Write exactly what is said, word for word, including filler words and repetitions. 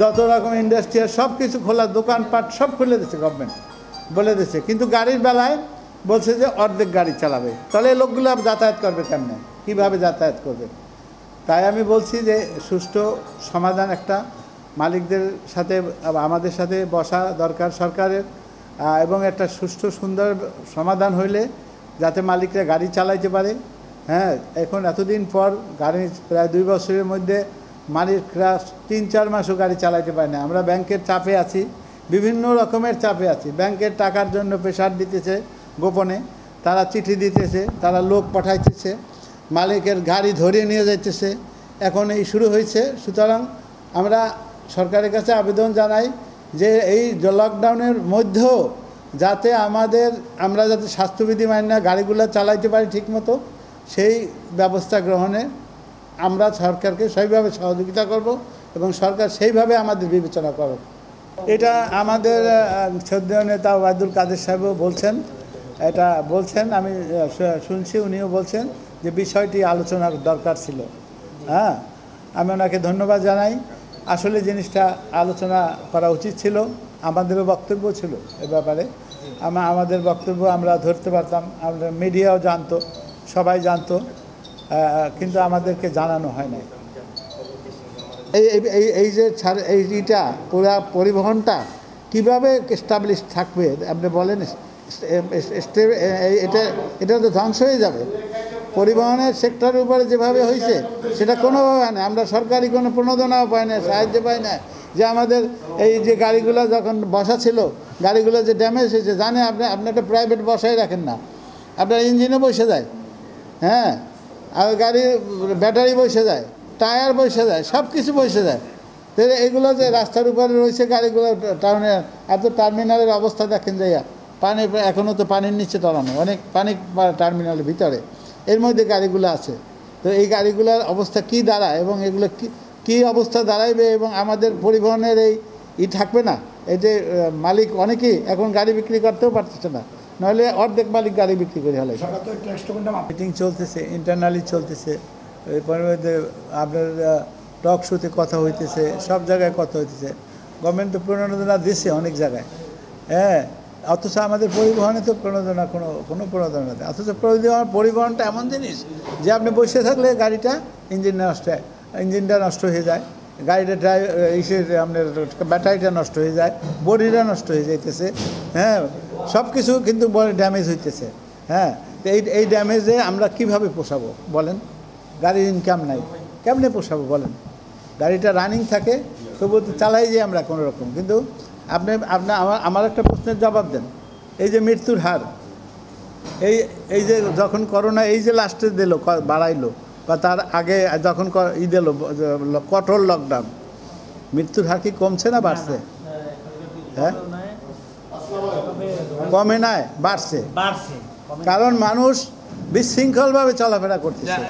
যত রকম ইন্ডাস্ট্রি সব কিছু খোলা, দোকানপাট সব খুলে দিয়েছে গভর্নমেন্ট বলে দিয়েছে। কিন্তু গাড়ির বেলায় বলছে যে অর্ধেক গাড়ি চালাবে, তাহলে এই লোকগুলো যাতায়াত করবে কেমনে, কীভাবে যাতায়াত করবে? তাই আমি বলছি যে সুষ্ঠু সমাধান একটা মালিকদের সাথে আমাদের সাথে বসা দরকার সরকারের, এবং একটা সুষ্ঠু সুন্দর সমাধান হইলে যাতে মালিকরা গাড়ি চালাইতে পারে। হ্যাঁ, এখন এতদিন পর গাড়ি প্রায় দুই বছরের মধ্যে মালিকরা তিন চার মাসও গাড়ি চালাইতে পারে না। আমরা ব্যাংকের চাপে আছি, বিভিন্ন রকমের চাপে আছি, ব্যাংকের টাকার জন্য প্রেশার দিতেছে গোপনে, তারা চিঠি দিতেছে, তারা লোক পাঠাইতেছে, মালিকের গাড়ি ধরিয়ে নিয়ে যাইতেছে, এখন এই শুরু হয়েছে। সুতরাং আমরা সরকারের কাছে আবেদন জানাই যে এই লকডাউনের মধ্যেও যাতে আমাদের আমরা যাতে স্বাস্থ্যবিধি মানি না গাড়িগুলো চালাইতে পারি ঠিকমতো, সেই ব্যবস্থা গ্রহণে আমরা সরকারকে সেইভাবে সহযোগিতা করব এবং সরকার সেইভাবে আমাদের বিবেচনা করবে। এটা আমাদের শ্রদ্ধেয় নেতা ওবায়দুল কাদের সাহেবও বলছেন, এটা বলছেন, আমি শুনছি উনিও বলছেন যে বিষয়টি আলোচনার দরকার ছিল। হ্যাঁ, আমি ওনাকে ধন্যবাদ জানাই, আসলে জিনিসটা আলোচনা করা উচিত ছিল, আমাদেরও বক্তব্য ছিল এ ব্যাপারে, আমাদের বক্তব্য আমরা ধরতে পারতাম, আমরা মিডিয়াও জানতো, সবাই জানতো, কিন্তু আমাদেরকে জানানো হয় নাই। এই এই এই যে এইটা পুরা পরিবহনটা কীভাবে এস্টাবলিশ থাকবে আপনি বলেন, এটা এটা তো ধ্বংস হয়ে যাবে। পরিবহনের সেক্টরের উপরে যেভাবে হয়েছে সেটা কোনোভাবে হয় না, আমরা সরকারি কোনো প্রণোদনাও পাই না, সাহায্য পাই না। যে আমাদের এই যে গাড়িগুলো যখন বসা ছিল, গাড়িগুলো যে ড্যামেজ হয়েছে জানে আপনি, আপনি একটা প্রাইভেট বসাই রাখেন না, আপনার ইঞ্জিনও বসে যায়, হ্যাঁ, আর গাড়ির ব্যাটারি বসে যায়, টায়ার বসে যায়, সব কিছু বসে যায়। তাহলে এগুলো যে রাস্তার উপরে রয়েছে গাড়িগুলো টাউনে, আর তো টার্মিনালের অবস্থা দেখেন যাইয়া, পানি এখনও তো পানির নিচে তলানো, অনেক পানি টার্মিনালের ভিতরে, এর মধ্যে গাড়িগুলো আছে। তো এই গাড়িগুলোর অবস্থা কি দাঁড়ায় এবং এগুলো কি কী অবস্থা দাঁড়াইবে, এবং আমাদের পরিবহনের এই ই থাকবে না। এই যে মালিক অনেকেই এখন গাড়ি বিক্রি করতেও পারতেছে না, নাহলে অর্ধেক মালিক গাড়ি বিক্রি করে হলে। মিটিং চলতেছে, ইন্টারনালি চলতেছে, আপনার টক শোতে কথা হইতেছে, সব জায়গায় কথা হইতেছে, গভর্নমেন্ট তো প্রণোদনা দিচ্ছে অনেক জায়গায়, হ্যাঁ, অথচ আমাদের পরিবহনে তো প্রণোদনা কোনো কোনো প্রণোদনা নেই। অথচ পরিবহন পরিবহনটা এমন জিনিস যে আপনি বসে থাকলে গাড়িটা ইঞ্জিন নষ্ট হয়, ইঞ্জিনটা নষ্ট হয়ে যায়, গাড়িটা ড্রাইভ এসে আপনার ব্যাটারিটা নষ্ট হয়ে যায়, বডিটা নষ্ট হয়ে যাইতেছে, হ্যাঁ, সব কিছু কিন্তু ড্যামেজ হইতেছে। হ্যাঁ, এই এই ড্যামেজে আমরা কিভাবে পোষাবো বলেন, গাড়ির ইনকাম নাই, কেমনে পোষাবো বলেন? গাড়িটা রানিং থাকে তবু তো চালাই যাই আমরা কোনো রকম। কিন্তু আপনি আপনি আমার আমার একটা প্রশ্নের জবাব দেন, এই যে মৃত্যুর হার, এই এই যে যখন করোনা এই যে লাস্টে দিল বাড়াইলো, বা তার আগে যখন ই দিল কঠোর লকডাউন, মৃত্যুর হার কি কমছে না বাড়ছে? হ্যাঁ, কমে নাই, বাড়ছে, কারণ মানুষ বিশৃঙ্খলভাবে চলাফেরা করতেছে।